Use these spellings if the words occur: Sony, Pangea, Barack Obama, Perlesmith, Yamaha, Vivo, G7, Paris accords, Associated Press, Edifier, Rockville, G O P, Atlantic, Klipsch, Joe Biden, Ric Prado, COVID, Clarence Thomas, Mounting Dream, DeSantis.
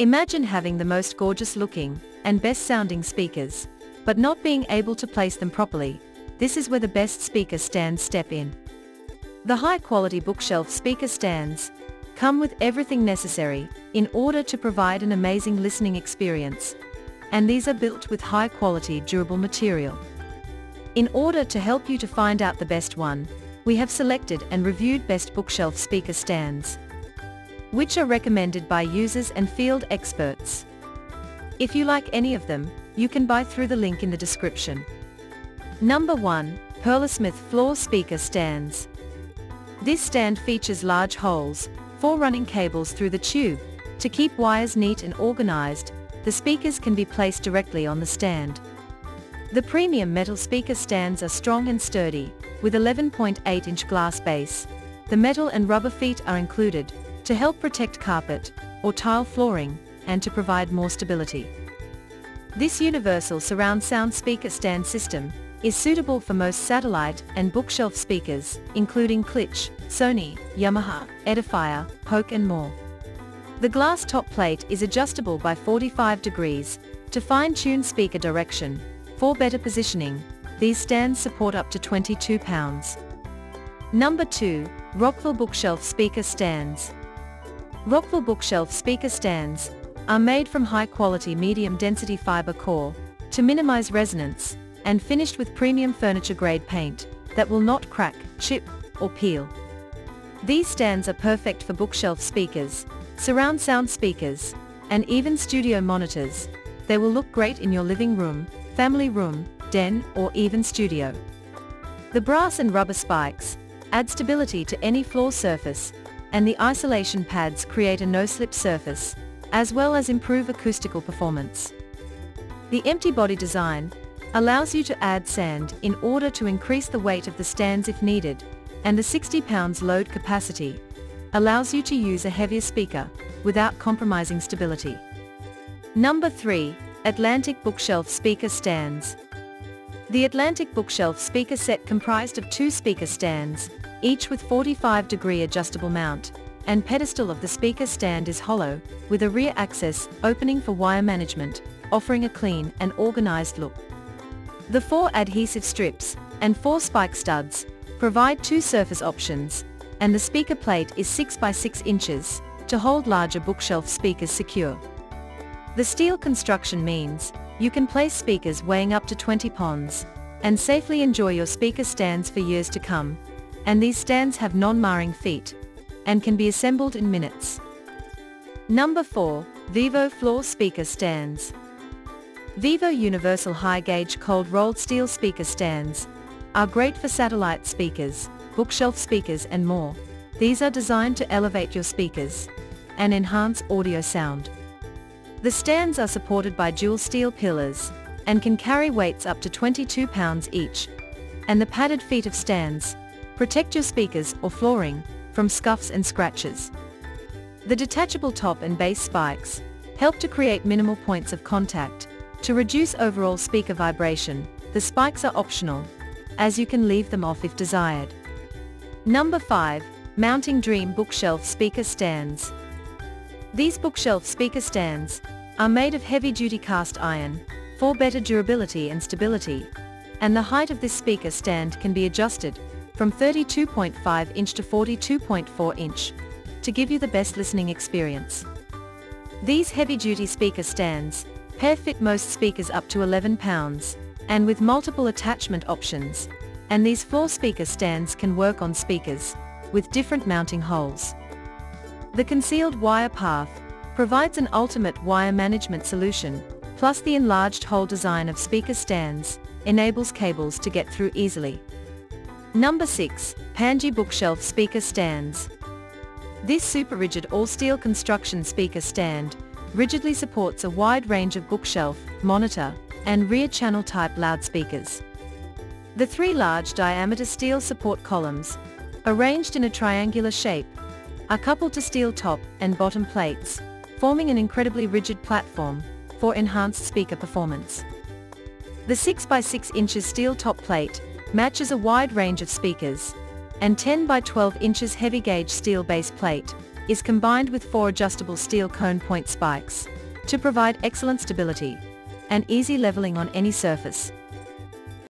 Imagine having the most gorgeous looking and best sounding speakers, but not being able to place them properly. This is where the best speaker stands step in. The high quality bookshelf speaker stands come with everything necessary in order to provide an amazing listening experience, and these are built with high quality durable material. In order to help you to find out the best one, we have selected and reviewed best bookshelf speaker stands, which are recommended by users and field experts. If you like any of them, you can buy through the link in the description. Number 1. Perlesmith Floor Speaker Stands. This stand features large holes for running cables through the tube. To keep wires neat and organized, the speakers can be placed directly on the stand. The premium metal speaker stands are strong and sturdy, with 11.8-inch glass base. The metal and rubber feet are included to help protect carpet or tile flooring and to provide more stability. This universal surround sound speaker stand system is suitable for most satellite and bookshelf speakers, including Klipsch, Sony, Yamaha, Edifier, Hoke and more. The glass top plate is adjustable by 45 degrees to fine-tune speaker direction. For better positioning, these stands support up to 22 pounds. Number 2. Rockville Bookshelf Speaker Stands. Rockville Bookshelf Speaker Stands are made from high-quality medium-density fiber core to minimize resonance, and finished with premium furniture-grade paint that will not crack, chip, or peel. These stands are perfect for bookshelf speakers, surround sound speakers, and even studio monitors. They will look great in your living room, family room, den, or even studio. The brass and rubber spikes add stability to any floor surface, and the isolation pads create a no-slip surface, as well as improve acoustical performance. The empty body design allows you to add sand in order to increase the weight of the stands if needed, and the 60 pounds load capacity allows you to use a heavier speaker without compromising stability. Number 3. Atlantic Bookshelf Speaker Stands. The Atlantic Bookshelf Speaker Set comprised of 2 speaker stands, each with 45-degree adjustable mount, and pedestal of the speaker stand is hollow, with a rear access opening for wire management, offering a clean and organized look. The 4 adhesive strips and 4 spike studs provide 2 surface options, and the speaker plate is 6 by 6 inches to hold larger bookshelf speakers secure. The steel construction means you can place speakers weighing up to 20 pounds and safely enjoy your speaker stands for years to come, and these stands have non-marring feet and can be assembled in minutes. Number 4. Vivo Floor Speaker Stands. Vivo Universal High Gauge Cold Rolled Steel Speaker Stands are great for satellite speakers, bookshelf speakers and more. These are designed to elevate your speakers and enhance audio sound. The stands are supported by dual steel pillars and can carry weights up to 22 pounds each, and the padded feet of stands protect your speakers or flooring from scuffs and scratches. The detachable top and base spikes help to create minimal points of contact to reduce overall speaker vibration. The spikes are optional, as you can leave them off if desired. Number 5. Mounting Dream Bookshelf Speaker Stands. These bookshelf speaker stands are made of heavy-duty cast iron for better durability and stability, and the height of this speaker stand can be adjusted from 32.5 inch to 42.4 inch to give you the best listening experience. These heavy-duty speaker stands pair fit most speakers up to 11 pounds and with multiple attachment options, and these floor speaker stands can work on speakers with different mounting holes. The concealed wire path provides an ultimate wire management solution, plus the enlarged hole design of speaker stands enables cables to get through easily. Number 6. Pangea Bookshelf Speaker Stands. This super rigid all-steel construction speaker stand rigidly supports a wide range of bookshelf, monitor, and rear channel type loudspeakers. The 3 large diameter steel support columns, arranged in a triangular shape, are coupled to steel top and bottom plates, forming an incredibly rigid platform for enhanced speaker performance. The 6 by 6 inches steel top plate matches a wide range of speakers, and 10 by 12 inches heavy gauge steel base plate is combined with four adjustable steel cone point spikes to provide excellent stability and easy leveling on any surface.